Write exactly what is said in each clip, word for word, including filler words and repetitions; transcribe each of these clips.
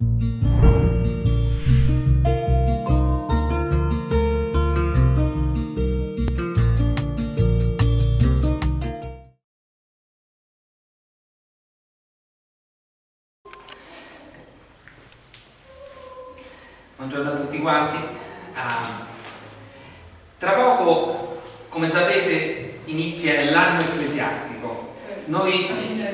Buongiorno a tutti quanti. Ah, tra poco, come sapete, inizia l'anno ecclesiastico. Noi,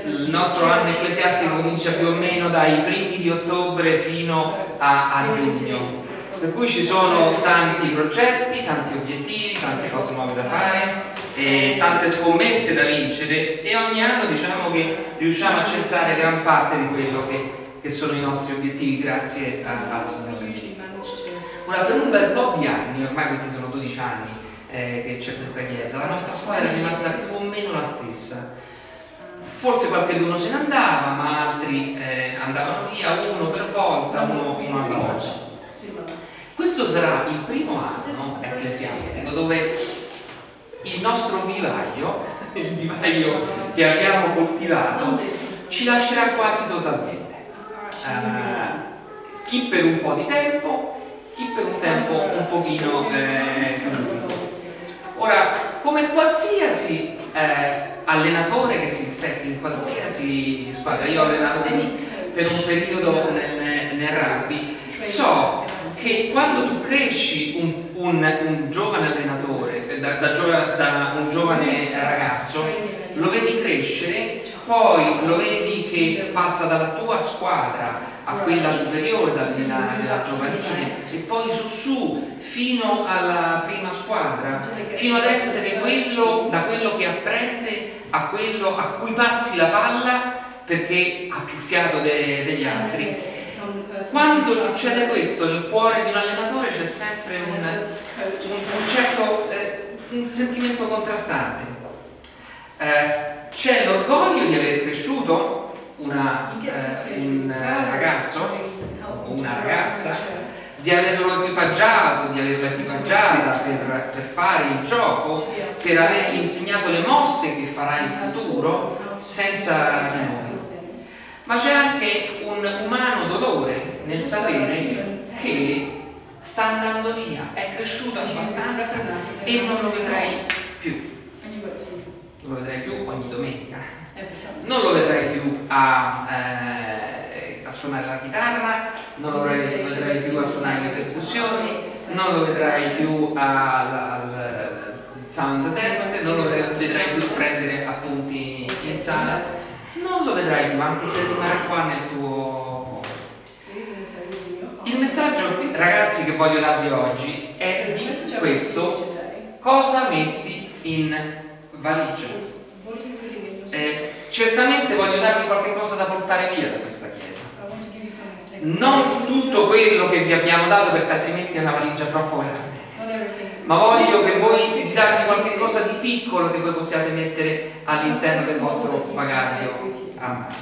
il nostro anno ecclesiastico comincia più o meno dai primi di ottobre fino a, a giugno, per cui ci sono tanti progetti, tanti obiettivi, tante cose nuove da fare, e tante scommesse da vincere, e ogni anno diciamo che riusciamo a censare gran parte di quello che, che sono i nostri obiettivi grazie a, al Signore. Ora, per un bel po' di anni, ormai questi sono dodici anni eh, che c'è questa chiesa, la nostra squadra è rimasta più o meno la stessa. Forse qualcuno se ne andava, ma altri eh, andavano via, uno per volta, uno, uno alla volta. Questo sarà il primo anno ecclesiastico dove il nostro vivaio, il vivaio che abbiamo coltivato, ci lascerà quasi totalmente. Uh, chi per un po' di tempo, chi per un tempo un pochino eh, più lungo. Ora, come qualsiasi eh, allenatore che si rispetti in qualsiasi squadra, io ho allenato per un, per un periodo nel, nel rugby, so che quando tu cresci un, un, un giovane allenatore, da, da, da un giovane ragazzo, lo vedi crescere, poi lo vedi che passa dalla tua squadra a quella superiore, dalla giovanile, e poi su su fino alla prima squadra, fino ad essere quello, da quello che apprende a quello a cui passi la palla perché ha più fiato de, degli altri. Quando succede questo nel cuore di un allenatore c'è sempre un, un certo eh, un sentimento contrastante. Eh, c'è l'orgoglio di aver cresciuto Una, eh, un ragazzo o una ragazza, di averlo equipaggiato, di averla equipaggiata per, per fare il gioco, per avergli insegnato le mosse che farà in futuro senza di noi. Ma c'è anche un umano dolore nel sapere che sta andando via, è cresciuto abbastanza e non lo vedrai più. Non lo vedrai più ogni domenica, non lo vedrai più a, eh, a suonare la chitarra, non lo vedrai, lo vedrai più a suonare le percussioni, non lo vedrai più al sound desk, non lo vedrai più prendere appunti in sala, non lo vedrai più, anche se rimarrà qua nel tuo... Il messaggio, ragazzi, che voglio darvi oggi è di questo: cosa metti in valigia. Eh, certamente voglio darvi qualche cosa da portare via da questa chiesa, non tutto quello che vi abbiamo dato, perché altrimenti è una valigia troppo grande, ma voglio che voi darvi qualche cosa di piccolo che voi possiate mettere all'interno del vostro bagaglio a mano.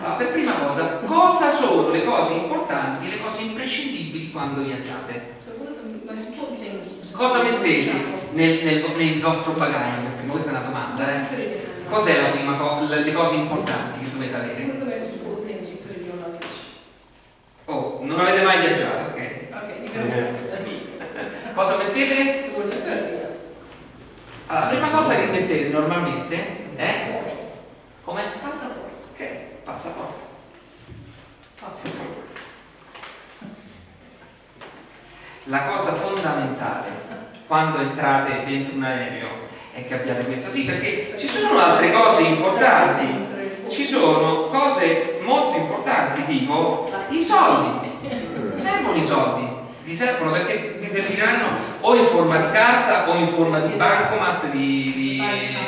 Allora, per prima cosa, cosa sono le cose importanti, le cose imprescindibili quando viaggiate? Cosa mettete nel, nel, nel vostro bagaglio? Perché questa è una domanda, eh? Cos'è la prima cosa, le cose importanti che dovete avere? Oh, non avete mai viaggiato, ok? Cosa mettete? Allora, la prima cosa che mettete normalmente è? Come? Passaporto. Ok, passaporto. Passaporto. La cosa fondamentale quando entrate dentro un aereo è che abbiate questo, sì, perché ci sono altre cose importanti, ci sono cose molto importanti tipo i soldi. Servono i soldi, vi servono perché vi serviranno o in forma di carta o in forma di bancomat, di, di,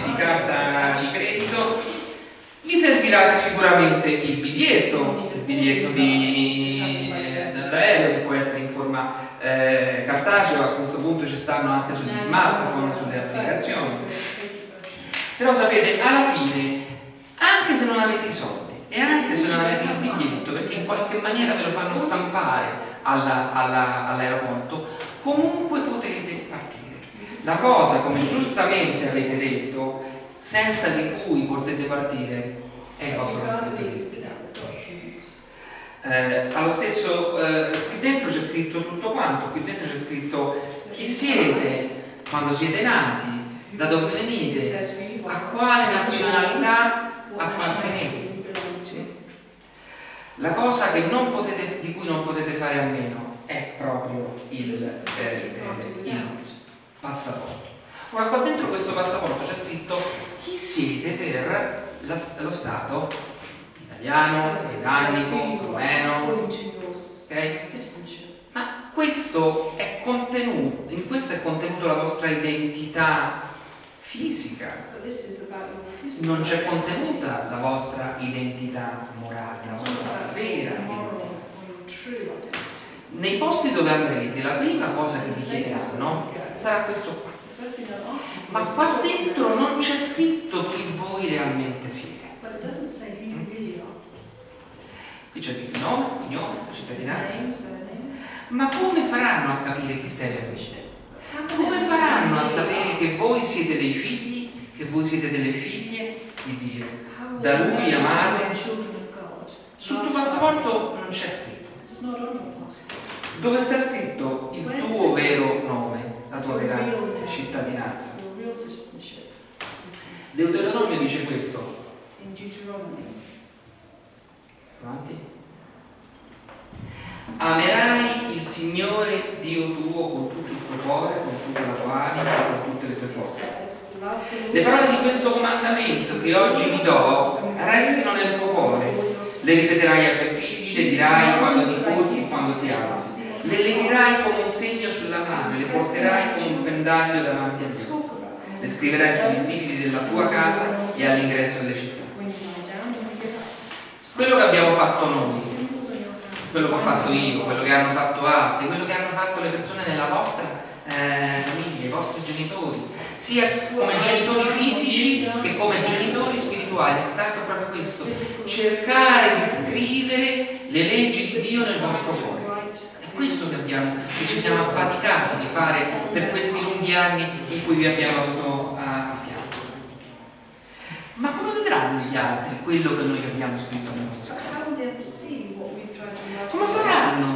di carta di credito. Vi servirà sicuramente il biglietto, il biglietto di, eh, dell'aereo, che può essere in forma Eh, cartaceo, a questo punto ci stanno anche sugli smartphone, sulle applicazioni. Però sapete, alla fine, anche se non avete i soldi e anche se non avete il biglietto, perché in qualche maniera ve lo fanno stampare alla, alla, all'aeroporto, comunque potete partire. La cosa, come giustamente avete detto, senza di cui potete partire è il vostro biglietto. Eh, allo stesso, eh, qui dentro c'è scritto tutto quanto, qui dentro c'è scritto chi siete, quando siete nati, da dove venite, a quale nazionalità appartenete. La cosa che non potete, di cui non potete fare a meno è proprio il, eh, il passaporto. Ora qua dentro questo passaporto c'è scritto chi siete per la, lo Stato italiano, britannico, rumeno, ok? Ma questo è contenuto, in questo è contenuto la vostra identità fisica. Non c'è contenuta la vostra identità morale, la vostra vera identità. Nei posti dove andrete, la prima cosa che vi chiederanno sarà questo qua. Ma qua dentro non c'è scritto chi voi realmente siete. Qui c'è il nome, cognome, cittadinanza. Ma come faranno a capire chi sei realmente? Come faranno a sapere che voi siete dei figli, che voi siete delle figlie di Dio, da Lui amate? Sul tuo passaporto non c'è scritto. Dove sta scritto il tuo vero nome, la tua vera cittadinanza? Deuteronomio dice questo. Avanti. Amerai il Signore Dio tuo con tutto il tuo cuore, con tutta la tua anima, con tutte le tue forze. Le parole di questo comandamento che oggi vi do restino nel tuo cuore. Le ripeterai ai tuoi figli, le dirai quando ti cogli e quando ti alzi. Le legherai come un segno sulla mano e le porterai come un pendaglio davanti a Dio. Le scriverai sugli stipiti della tua casa e all'ingresso delle città. Quello che abbiamo fatto noi, quello che ho fatto io, quello che hanno fatto altri, quello che hanno fatto le persone nella vostra eh, famiglia, i vostri genitori, sia come genitori fisici che come genitori spirituali, è stato proprio questo, cercare di scrivere le leggi di Dio nel vostro cuore. È questo che abbiamo, che ci siamo affaticati di fare per questi lunghi anni in cui vi abbiamo avuto a fianco. Ma come vedranno gli altri quello che noi abbiamo scritto nel nostro cuore? Come faranno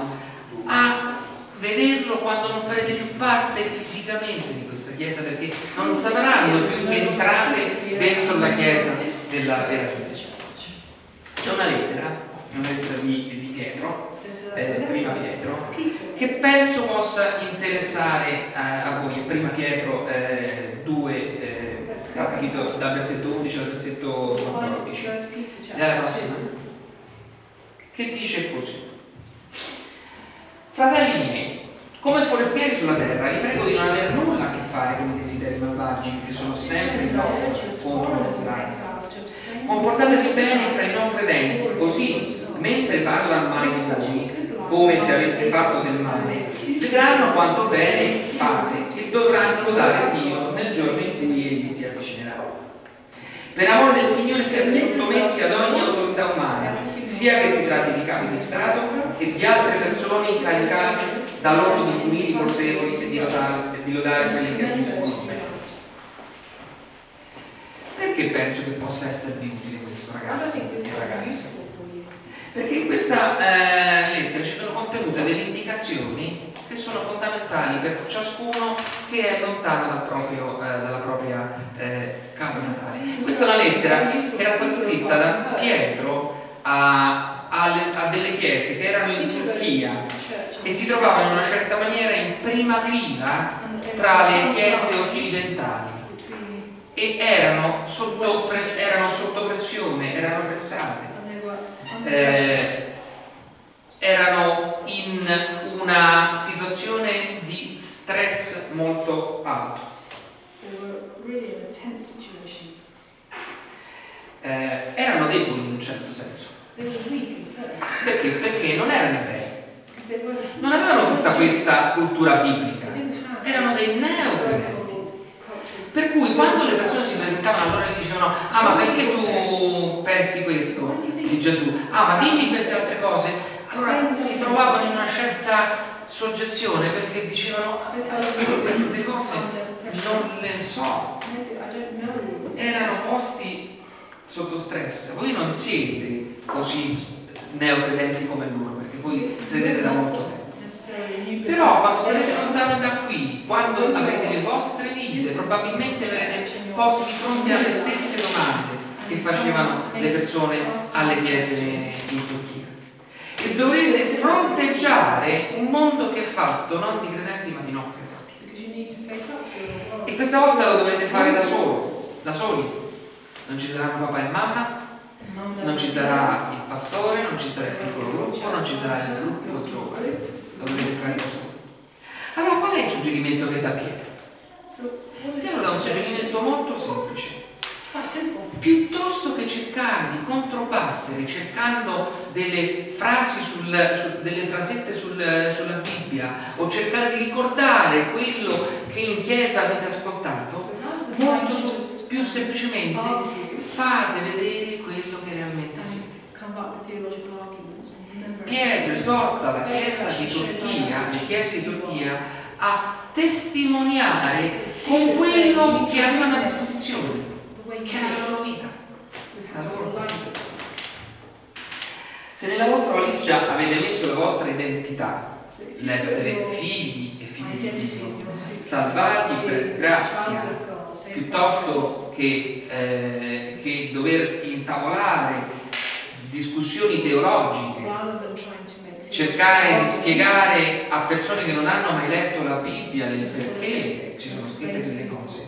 a vederlo quando non farete più parte fisicamente di questa chiesa, perché non sapranno più che entrate dentro la chiesa della vera vita? C'è una lettera, una lettera di, di Pietro, eh, prima Pietro, che penso possa interessare a, a voi. Prima Pietro eh, due. Eh, Dal capitolo, dal versetto undici al versetto quattordici, nella prossima, che dice così: fratelli miei, come forestieri sulla terra, vi prego di non aver nulla a che fare con i desideri malvagi che sono sempre in lotta contro le strade. Comportatevi bene fra i non credenti, così, mentre parlano male di voi, come se aveste fatto del male, vedranno quanto bene fate e dovranno lodare Dio nel giorno in cui esiste. Per amore del Signore siate sottomessi ad ogni autorità umana, sia che si tratti di capi di Stato che di altre persone incaricate da loro di punire i colpevoli e di lodare quelli che agiscono bene. Perché penso che possa esservi utile questo, ragazzi e ragazze? Perché in questa eh, lettera ci sono contenute delle indicazioni che sono fondamentali per ciascuno che è lontano dal proprio, eh, dalla propria eh, casa natale. Questa è una lettera che era stata scritta da Pietro a, a, a delle chiese che erano in Turchia e si trovavano in una certa maniera in prima fila tra le chiese occidentali e erano sotto, erano sotto pressione, erano pressate. Eh, erano in una situazione di stress molto alto. Eh, erano deboli in un certo senso. Perché? Perché non erano ebrei. Non avevano tutta questa cultura biblica. Erano dei neocredenti. Per cui quando le persone si presentavano allora gli dicevano: ah, ma perché tu pensi questo di Gesù? Ah, ma dici queste altre cose? Allora si trovavano in una certa soggezione perché dicevano: queste cose non le so. Erano posti sotto stress. Voi non siete così neocredenti come loro, perché voi credete da molto tempo. Però quando sarete lontani da qui, quando avrete le vostre vite, probabilmente verrete posti di fronte alle stesse domande che facevano le persone alle chiese in Turchia, e dovrete fronteggiare un mondo che è fatto non di credenti ma di non credenti, e questa volta lo dovrete fare da solo, da soli. Non ci saranno papà e mamma, non ci sarà il pastore, non ci sarà il piccolo gruppo, non ci sarà il gruppo giovane, lo dovrete fare da soli. Allora qual è il suggerimento che dà Pietro? Pietro dà un suggerimento molto semplice. Piuttosto che cercare di controbattere cercando delle frasi sul, su, delle frasette sul, sulla Bibbia, o cercare di ricordare quello che in chiesa avete ascoltato, molto su, più semplicemente fate vedere quello che realmente siete. Pietro esorta la chiesa di Turchia, le chiese di Turchia, a testimoniare con quello che avevano a disposizione, che era la loro vita, la loro vita. Se nella vostra valigia avete messo la vostra identità, l'essere figli e figlie di Dio, salvati per grazia, piuttosto che, eh, che dover intavolare discussioni teologiche, cercare di spiegare a persone che non hanno mai letto la Bibbia del perché ci sono scritte delle cose,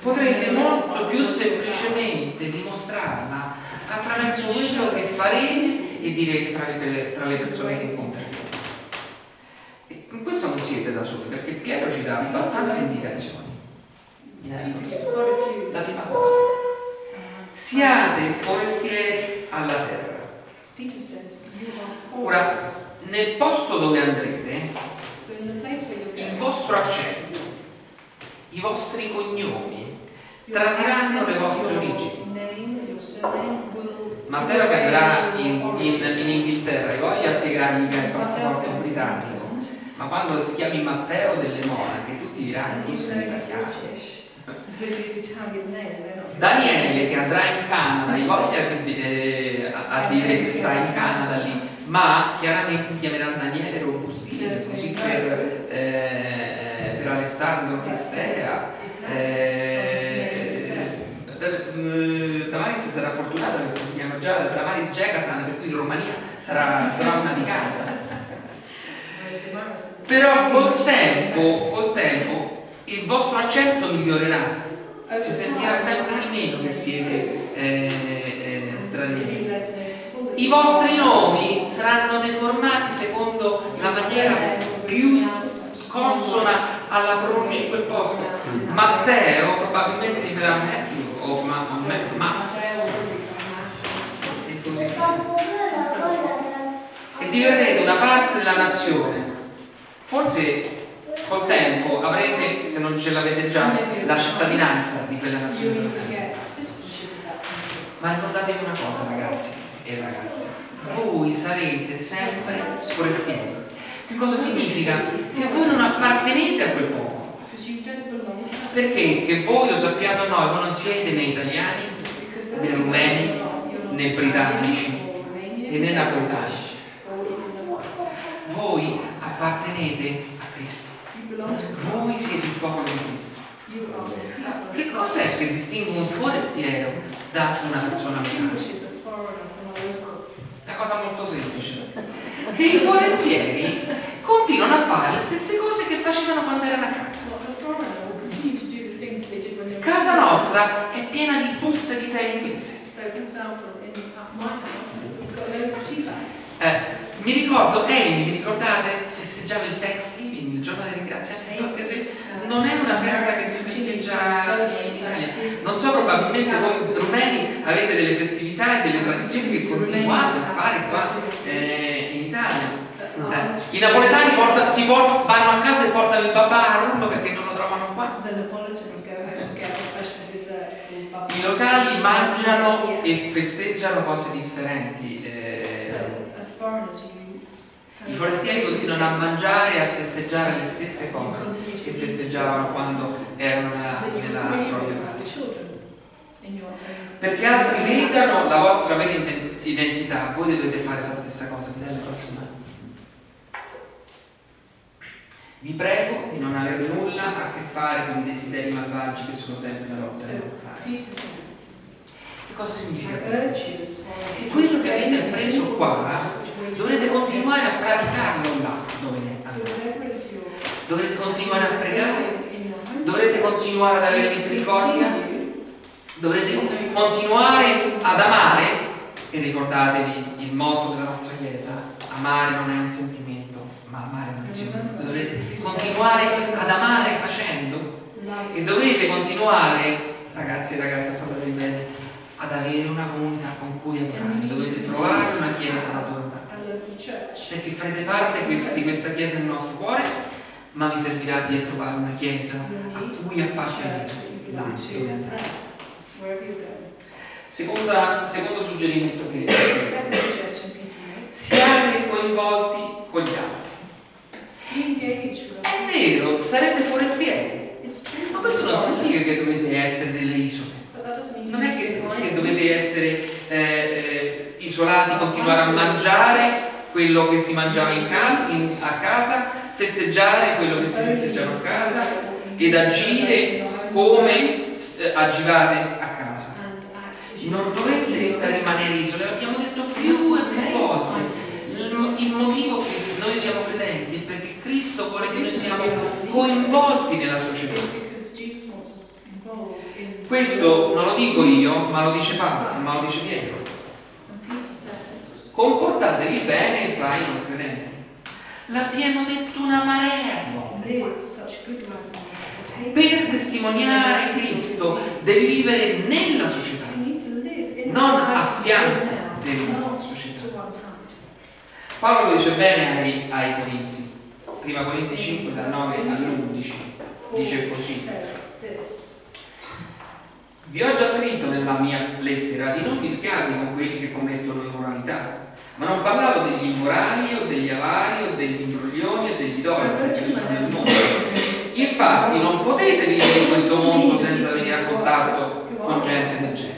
potrete molto più semplicemente dimostrarla attraverso quello che farete e direte tra le, tra le persone che incontrerete. E in questo non siete da soli, perché Pietro ci dà abbastanza indicazioni. La prima cosa: siate forestieri alla terra. Ora, nel posto dove andrete, il vostro accento, i vostri cognomi tradiranno le vostre origini. Matteo, che andrà in, in, in Inghilterra, e voglia spiegargli che è il passaporto britannico, ma quando si chiami Matteo delle Monache tutti diranno tu sei italiano. Daniele, che andrà in Canada, e voglia eh, a, a dire che sta in Canada lì, ma chiaramente si chiamerà Daniele Robustino, così per eh, Alessandro Cristea. eh, Damaris sarà fortunata perché si chiama già Damaris Gecasan, per cui in Romania sarà, sarà una di casa. Però col tempo, col tempo il vostro accento migliorerà, si sentirà sempre di meno che siete eh, eh, stranieri. I vostri nomi saranno deformati secondo la maniera più consona alla pronuncia in quel posto. Matteo probabilmente diventerà Matthew o ma, ma, ma e così e diverrete una parte della nazione. Forse col tempo avrete, se non ce l'avete già, la cittadinanza di quella nazione. Ma ricordatevi una cosa, ragazzi e ragazze, voi sarete sempre forestieri. Che cosa significa? Che voi non appartenete a quel popolo. Perché che voi lo sappiate o no, voi non siete né italiani, né rumeni, né britannici e né napoletani. Voi appartenete a Cristo. Voi siete il popolo di Cristo. Che cos'è che distingue un forestiero da una persona locale? Una cosa molto semplice, che i forestieri continuano a fare le stesse cose che facevano quando erano a casa. Casa nostra è piena di buste di tè inglese. Eh, mi ricordo, Amy, vi ricordate? Festeggiava il Thanksgiving, il giorno del ringraziamento, anche se non è una festa che si festeggia in Italia. Non so, probabilmente voi rumeni avete delle festività e delle tradizioni che continuate a fare qua eh, in Italia. Eh, I napoletani portano, si portano, vanno a casa e portano il babà a Roma perché non lo trovano qua. I locali mangiano e festeggiano cose differenti. Eh, I forestieri continuano a mangiare e a festeggiare le stesse cose che festeggiavano quando erano nella, nella propria patria. Perché altri vedano la vostra vera identità, voi dovete fare la stessa cosa nella prossima. Vi prego di non avere nulla a che fare con i desideri malvagi che sono sempre la lotta dei nostri. Che cosa significa questo? Che quello che avete appreso qua dovrete continuare a praticarlo là dove andate. Dovrete continuare a pregare, dovrete continuare ad avere misericordia, dovrete continuare ad amare. E ricordatevi il motto della nostra Chiesa: amare non è un sentimento, ma amare è un'azione. Dovrete continuare ad amare facendo, e dovete continuare, ragazzi e ragazze, ascoltate bene, ad avere una comunità con cui amare. Dovete trovare una Chiesa da dove andare, perché farete parte di questa Chiesa nel nostro cuore, ma vi servirà di trovare una Chiesa a cui appartenere là dove andare. Seconda, secondo suggerimento che siate coinvolti con gli altri. È vero, sarete forestieri, ma questo non significa che dovete essere delle isole. Non è che, che dovete essere eh, isolati, continuare a mangiare quello che si mangiava in casa, in, a casa, festeggiare quello che si festeggiava a casa ed agire come eh, agivate a casa. Non dovete rimanere isole, l'abbiamo detto più e più volte. Il motivo che noi siamo credenti è perché Cristo vuole che noi siamo coinvolti nella società. Questo non lo dico io, ma lo dice Paolo, ma lo dice Pietro. Comportatevi bene fra i non credenti. L'abbiamo detto una marea di volte. Per testimoniare Cristo devi vivere nella società, non a fianco della società. Paolo dice bene ai, ai Corinzi, prima Corinzi cinque, dal nove all'undici, dice così: vi ho già scritto nella mia lettera di non mischiarvi con quelli che commettono immoralità, ma non parlavo degli immorali o degli avari o degli imbroglioni o degli idolatri che sono nel mondo. Infatti non potete vivere in questo mondo senza venire a contatto con gente del genere.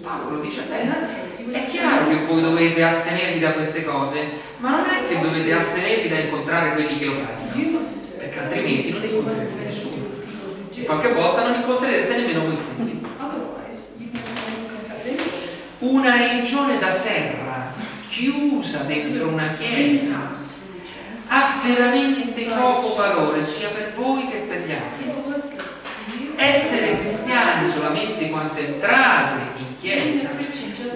Paolo dice bene, è chiaro che voi dovete astenervi da queste cose, ma non è che dovete astenervi da incontrare quelli che lo praticano, perché altrimenti non incontrereste nessuno, e qualche volta non incontrereste nemmeno voi stessi. Una religione da serra chiusa dentro una chiesa ha veramente poco valore sia per voi che per gli altri. Essere cristiani solamente quando entrate in chiesa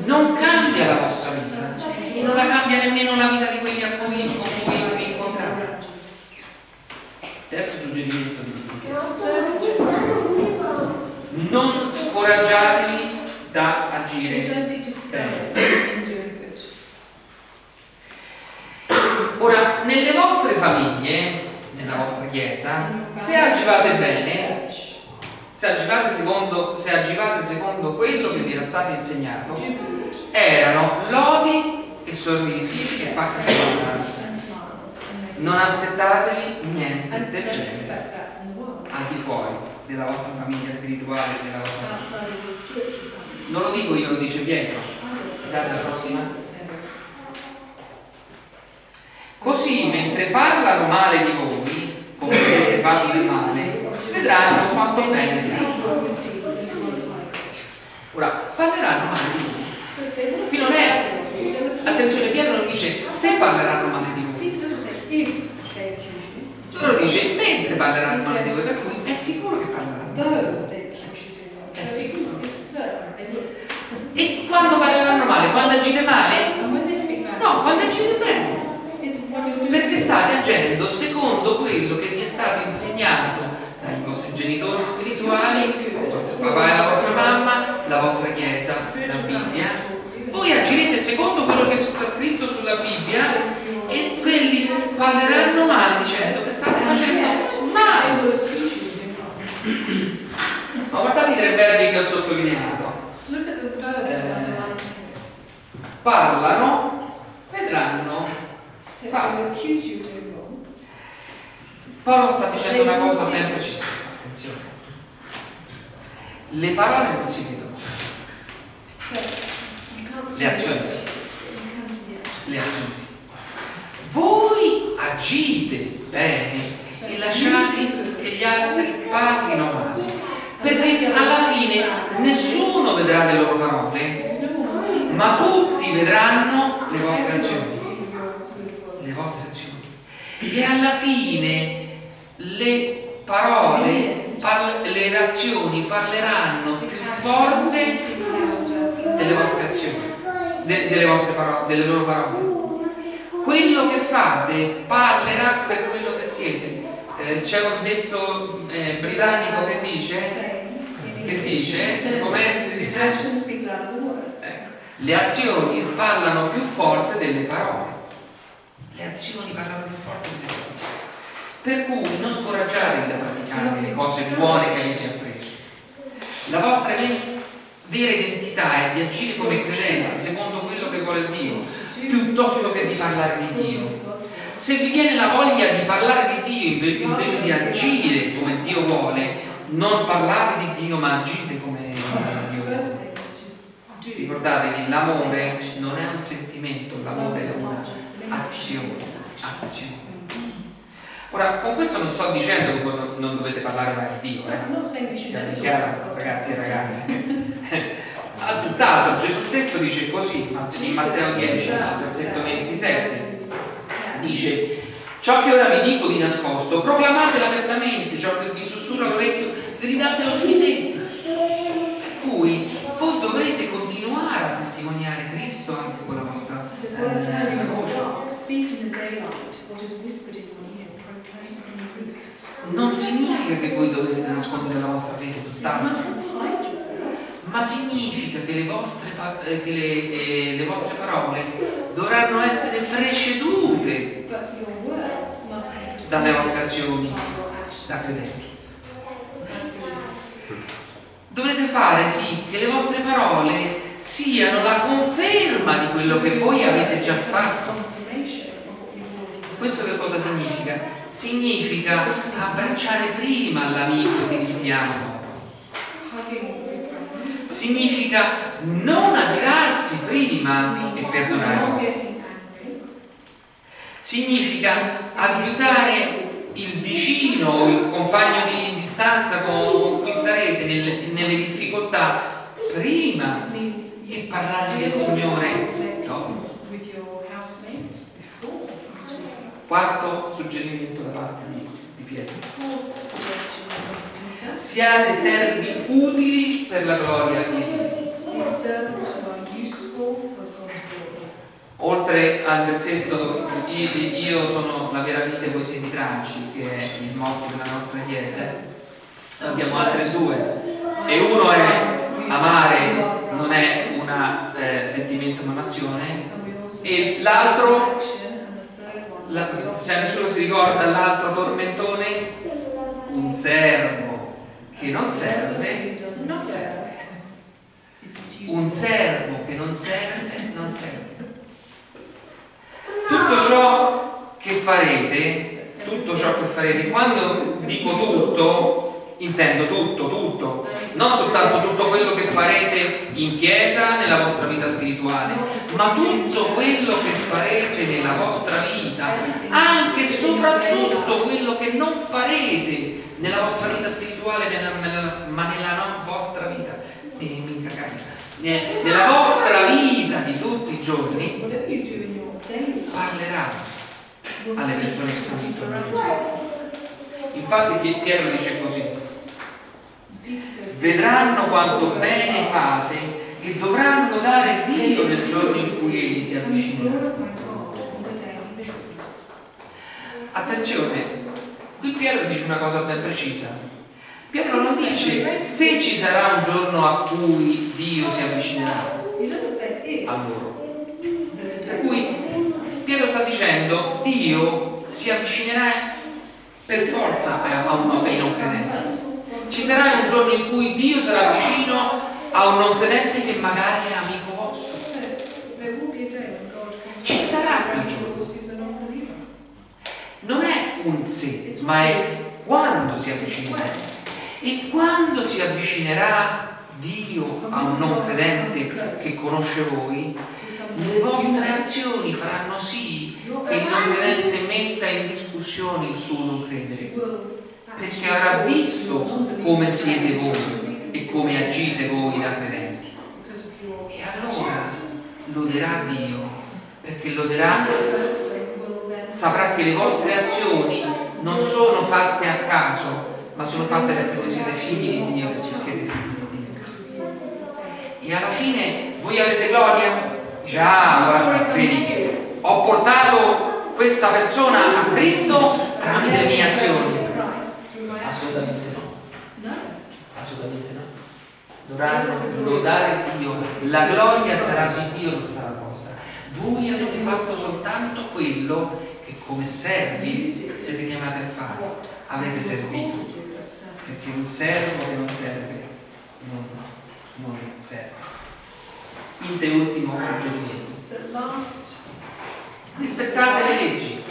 non cambia la vostra vita, e non la cambia nemmeno la vita di quelli a cui vi incontrate. Terzo suggerimento di Pietro: non scoraggiatevi da agire bene. Ora, nelle vostre famiglie, nella vostra chiesa, se agivate bene, se agivate, secondo, se agivate secondo quello che vi era stato insegnato, erano lodi e sorrisi e pacca sulla. Non aspettatevi niente del genere al di fuori della vostra famiglia spirituale, della vostra famiglia. Non lo dico io, lo dice Pietro. Date la prossima. Così, mentre parlano male di voi, come queste parti del male, vedranno quanto bene. Ora, parleranno male di voi. Qui non è, attenzione, Pietro non dice se parleranno male di voi, loro dice mentre parleranno male di voi, per cui è sicuro che parleranno, è sicuro. E quando parleranno male? Quando agite male? No, quando agite bene, perché state agendo secondo quello che vi è stato insegnato dai vostri genitori spirituali, il vostro papà e la vostra mamma, la vostra chiesa, la Bibbia. Voi agirete secondo quello che sta scritto sulla Bibbia, e quelli parleranno male dicendo che state facendo male. Ma guardate i tre verbi che ho sottolineato: eh, parlano, vedranno, fanno. Paolo sta dicendo una cosa ben precisa, attenzione: le parole non si vedono, le azioni sì. Le azioni sì. Voi agite bene e lasciate che gli altri parlino male, perché alla fine nessuno vedrà le loro parole, ma tutti vedranno le vostre azioni. Le vostre azioni. E alla fine le parole, par le azioni parleranno più forte delle vostre azioni, de delle, vostre parole, delle loro parole. Quello che fate parlerà per quello che siete. Eh, c'è un detto eh, britannico che dice, che dice, come si dice? Ecco. Le azioni parlano più forte delle parole. Le azioni parlano più forte delle parole. Per cui non scoraggiatevi da praticare le cose buone che avete appreso. La vostra vera identità è di agire come credenti secondo quello che vuole Dio, piuttosto che di parlare di Dio. Se vi viene la voglia di parlare di Dio invece di agire come Dio vuole, non parlate di Dio ma agite come Dio vuole. Ricordatevi, l'amore non è un sentimento, l'amore è un'azione. Azione. Ora, con questo non sto dicendo che voi non dovete parlare mai di Dio, eh? Non semplicemente. È chiaro, ragazzi e ragazze. Al tutt'altro, Gesù stesso dice così, in Matteo dieci, versetto ventisette, dice: ciò che ora vi dico di nascosto, proclamatelo apertamente, ciò che vi sussurra all'orecchio, gridatelo sui denti. Per cui voi dovrete continuare a testimoniare Cristo anche con la vostra eh, voce. Non significa che voi dovete nascondere la vostra fede, ma significa che le vostre, eh, che le, eh, le vostre parole dovranno essere precedute dalle vostre azioni da credenti. Dovrete fare sì che le vostre parole siano la conferma di quello che voi avete già fatto. Questo che cosa significa? Significa abbracciare prima l'amico di chi ti ama. Significa non adirarsi prima e perdonare dopo. Significa aiutare il vicino o il compagno di distanza con cui starete nel, nelle difficoltà prima e parlargli del Signore dopo. Quarto suggerimento da parte di, di Pietro: siate servi utili per la gloria di Dio. Oltre al versetto io, io sono la vera vita e voi siete i tralci, che è il motto della nostra chiesa, abbiamo altre due, e uno è amare non è un eh, sentimento ma un'azione, e l'altro, La, se nessuno si ricorda l'altro tormentone, un servo che non serve non serve un servo che non serve non serve tutto ciò che farete tutto ciò che farete quando dico tutto intendo tutto tutto non soltanto tutto quello che farete in chiesa nella vostra vita spirituale, ma tutto quello che farete nella vostra vita, anche e soprattutto quello che non farete nella vostra vita spirituale, ma nella non vostra vita, eh, mica eh, nella vostra vita di tutti i giorni, parlerà alle persone che stanno intorno a voi. Infatti Pietro dice così: vedranno quanto bene fate e dovranno dare Dio nel giorno in cui Egli si avvicina. Attenzione, qui Pietro dice una cosa ben precisa. Pietro non dice se ci sarà un giorno a cui Dio si avvicinerà a loro. Per cui Pietro sta dicendo Dio si avvicinerà per forza a uno che non credente. Ci sarà un giorno in cui Dio sarà vicino a un non credente che magari è amico vostro. Ci sarà quel giorno. Non è un se, ma è quando si avvicinerà. E quando si avvicinerà Dio a un non credente che conosce voi, le vostre azioni faranno sì che il non credente metta in discussione il suo non credere, perché avrà visto come siete voi e come agite voi da credenti. E allora loderà Dio, perché loderà, saprà che le vostre azioni non sono fatte a caso, ma sono fatte perché voi siete figli di Dio, perché siete figli di Dio. E alla fine voi avete gloria? Dice, ah, guarda, vedi, ho portato questa persona a Cristo tramite le mie azioni. Assolutamente no. Assolutamente no. Dovranno lodare Dio. La gloria sarà di Dio, non sarà vostra. Voi avete fatto soltanto quello che come servi siete chiamati a fare. Avete servito, perché un servo che non serve non, non serve. Il penultimo suggerimento: rispettate le leggi.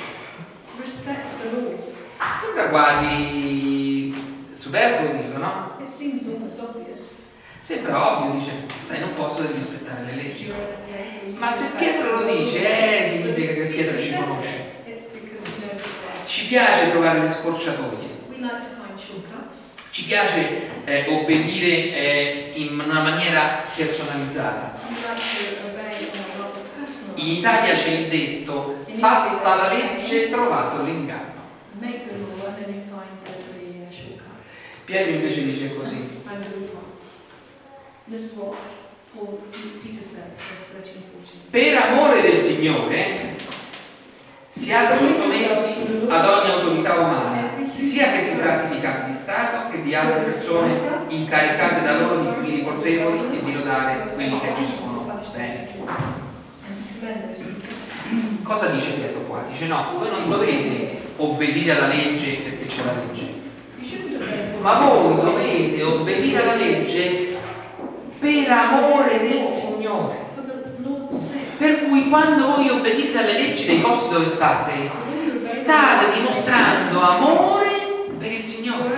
Sembra quasi superfluo dirlo, no? Sembra ovvio, dice, stai in un posto, devi rispettare le leggi. Ma se Pietro lo dice, eh, significa che Pietro ci conosce. Ci piace trovare le scorciatoie, ci piace eh, obbedire eh, in una maniera personalizzata. In Italia c'è il detto: fatta la legge, trovato l'inganno. Pietro invece dice così. Per amore del Signore siate sottomessi ad ogni autorità umana, sia che si tratti di capi di Stato che di altre persone incaricate da loro di compiti colpevoli e di lodare quelli che agiscono bene. Cosa dice Pietro qua? Dice no, voi non dovete obbedire alla legge perché c'è la legge, ma voi dovete obbedire alla legge per amore del Signore. Per cui quando voi obbedite alle leggi dei posti dove state, state dimostrando amore per il Signore.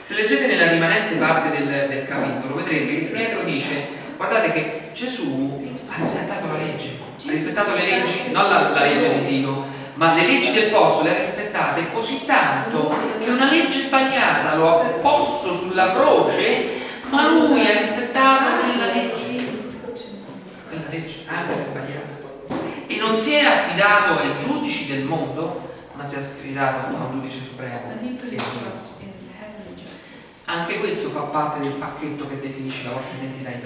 Se leggete nella rimanente parte del, del capitolo, vedrete che Pietro dice, guardate che Gesù ha rispettato la legge, ha rispettato le leggi, non la, la legge di Dio, ma le leggi del posto le ha rispettate così tanto che una legge sbagliata lo ha posto sulla croce, ma lui ha rispettato quella legge. Anche sbagliato, e non si è affidato ai giudici del mondo, ma si è affidato a un giudice supremo che è Cristo. Anche questo fa parte del pacchetto che definisce la vostra identità in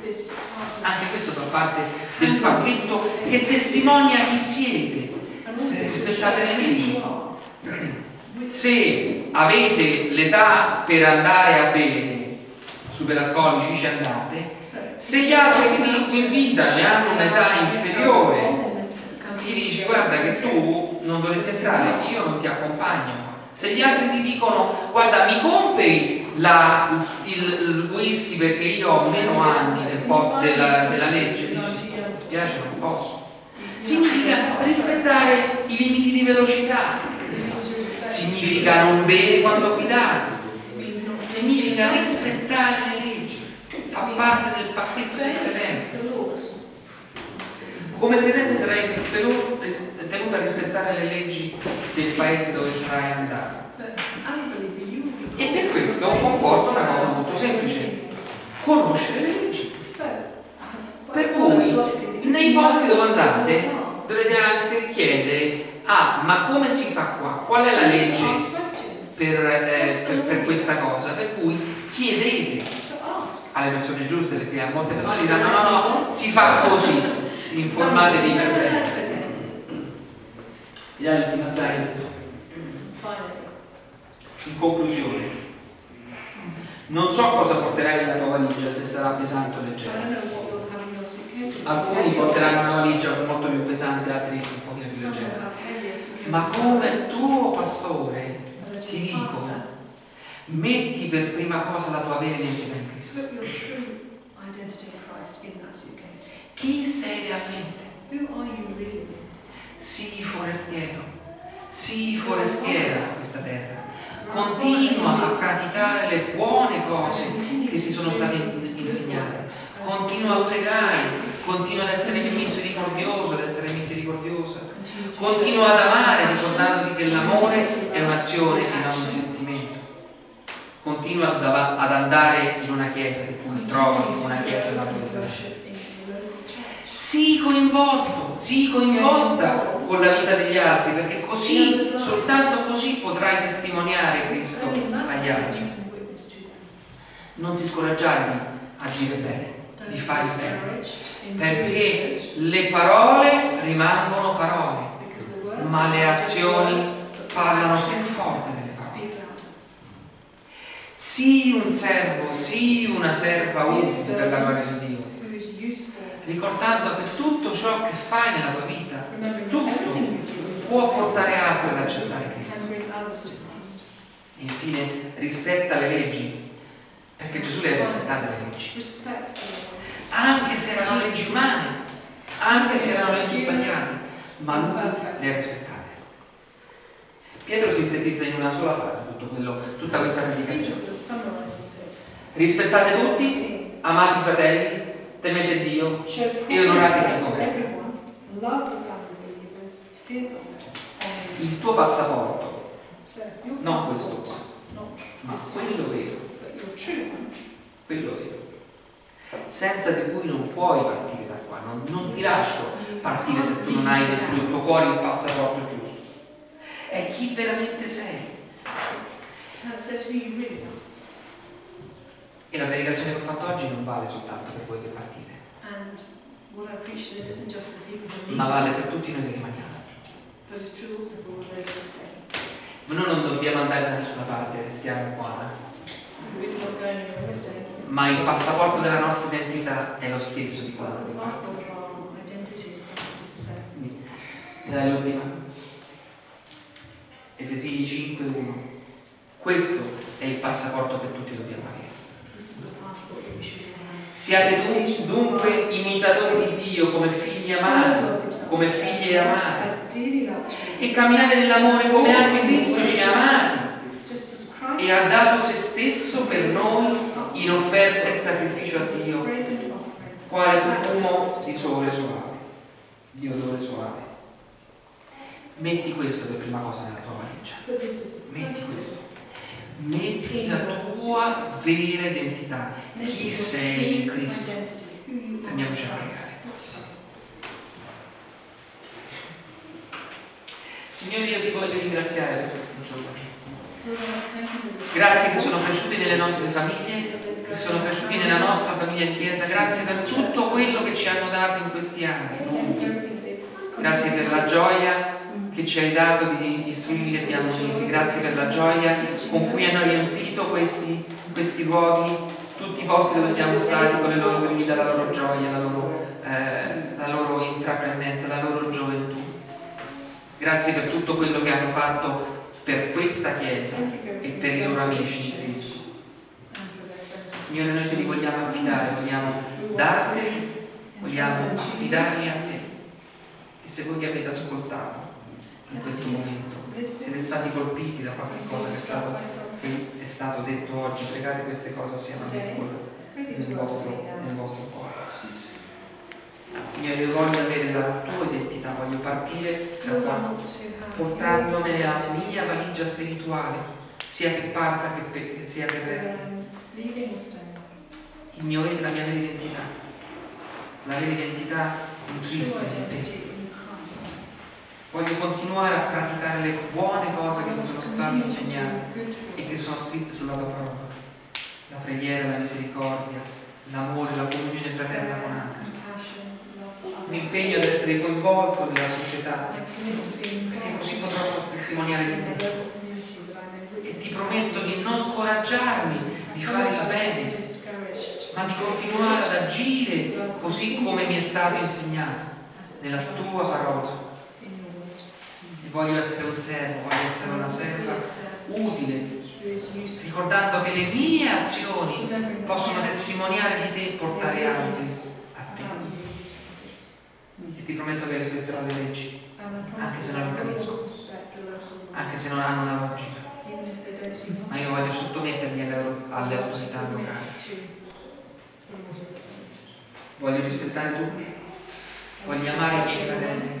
Cristo. Anche questo fa parte del pacchetto che testimonia chi siete. Se rispettate le leggi, se avete l'età per andare a bere, superalcolici ci andate. Se gli altri che ti invitano e hanno un'età inferiore, ti dici guarda che tu non dovresti entrare, io non ti accompagno. Se gli altri ti dicono guarda mi compri la, il, il whisky perché io ho meno anni del po della, della legge, dici mi spiace non posso. Significa rispettare i limiti di velocità, significa non bere quando guidate, significa rispettare le leggi. Fa parte del pacchetto del credente. Come credente sarai tenuto a rispettare le leggi del paese dove sarai andato, e per questo comporta una cosa molto semplice: conoscere le leggi. Per cui nei posti dove andate dovrete anche chiedere, ah ma come si fa qua? Qual è la legge per, eh, per, per questa cosa? Per cui chiedete alle persone giuste, perché a molte persone diranno no, no, no, si fa così, informatevi per bene. Vi dai l'ultima slide. In conclusione, non so cosa porterai nella tua valigia, se sarà pesante o leggera. Alcuni porteranno una valigia molto più pesante, altri un pochino più leggera. Ma come tuo pastore ti dico, metti per prima cosa la tua vera identità in Cristo. Chi sei realmente? Sii forestiero, sii forestiera a questa terra. Continua a praticare le buone cose che ti sono state insegnate, continua a pregare, continua ad essere misericordioso, ad essere misericordiosa, continua ad amare ricordandoti che l'amore è un'azione e non un sentimento, continua ad andare in una chiesa, trova una chiesa e la pensa. Sii coinvolto, sii coinvolta con la vita degli altri, perché così, soltanto così potrai testimoniare Cristo agli altri. Non ti scoraggiare di agire bene, di fare bene, perché le parole rimangono parole, ma le azioni parlano più forte delle parole. Sii un servo, sii una serva utile per la gloria di Dio, ricordando che tutto ciò che fai nella tua vita, tutto può portare altri ad accettare Cristo. E infine, rispetta le leggi, perché Gesù le ha rispettate le leggi, anche se erano leggi umane, anche se erano leggi sbagliate, ma lui le ha rispettate. Pietro sintetizza in una sola frase tutto quello, tutta questa predicazione: rispettate tutti, amate i fratelli, temete Dio e onorate il potere. Il tuo passaporto, non questo qua, ma quello vero, quello vero, senza di cui non puoi partire da qua. Non, non ti lascio partire se tu non hai dentro il tuo cuore il passaporto giusto. È chi veramente sei. E la predicazione che ho fatto oggi non vale soltanto per voi che partite, ma vale per tutti noi che rimaniamo. Noi non dobbiamo andare da nessuna parte, restiamo qua, ma il passaporto della nostra identità è lo stesso di quello del passaporto. E dai, l'ultima, Efesini cinque uno. Questo è il passaporto che tutti dobbiamo avere. Siate dunque imitatori di Dio come figli amati, come figlie amate, e camminate nell'amore come anche Cristo ci ha amati e ha dato se stesso per noi in offerta e sacrificio a Dio, quale profumo di sole soave, di odore soave. Metti questo per prima cosa nella tua valigia, metti questo. Metti la tua vera identità, chi sei in Cristo. Fermiamoci a pregare. Signore, io ti voglio ringraziare per questi giorni. Grazie che sono cresciuti nelle nostre famiglie, che sono cresciuti nella nostra famiglia di chiesa. Grazie per tutto quello che ci hanno dato in questi anni. Grazie per la gioia che ci hai dato di istruirli e di ammonirli. Grazie per la gioia con cui hanno riempito questi, questi luoghi, tutti i posti dove siamo stati, con le loro grida, la loro gioia, la loro, eh, la loro intraprendenza, la loro gioventù. Grazie per tutto quello che hanno fatto per questa Chiesa e per i loro amici in Cristo. Signore, noi te li vogliamo affidare, vogliamo darteli, vogliamo affidarli a te. E se voi che avete ascoltato in questo momento siete stati colpiti da qualche cosa che è stato, che è stato detto oggi, pregate queste cose assieme a me nel vostro, nel vostro cuore. Signore, io voglio avere la tua identità, voglio partire da qua portandomene la mia valigia spirituale, sia che parta che, che sia che resti. Il mio, la mia vera identità, la vera identità in Cristo e in te. Voglio continuare a praticare le buone cose che mi sono state insegnate e che sono scritte sulla tua parola: la preghiera, la misericordia, l'amore, la comunione fraterna con altri. Mi impegno ad essere coinvolto nella società, perché così potrò testimoniare di te. E ti prometto di non scoraggiarmi di fare il bene, ma di continuare ad agire così come mi è stato insegnato nella tua parola. Voglio essere un servo, voglio essere una serva utile, ricordando che le mie azioni possono testimoniare di te e portare altri a te. E ti prometto che rispetterò le leggi, anche se non le capisco, anche se non hanno una logica, ma io voglio sottomettermi alle autorità locali. Voglio rispettare tutti, voglio amare i miei fratelli,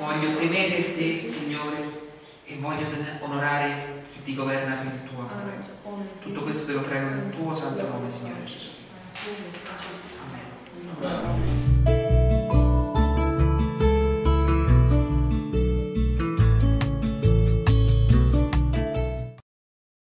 voglio temere te, Signore, e voglio onorare chi ti governa per il tuo amore. Tutto questo te lo prego nel tuo santo nome, Signore Gesù. Amen.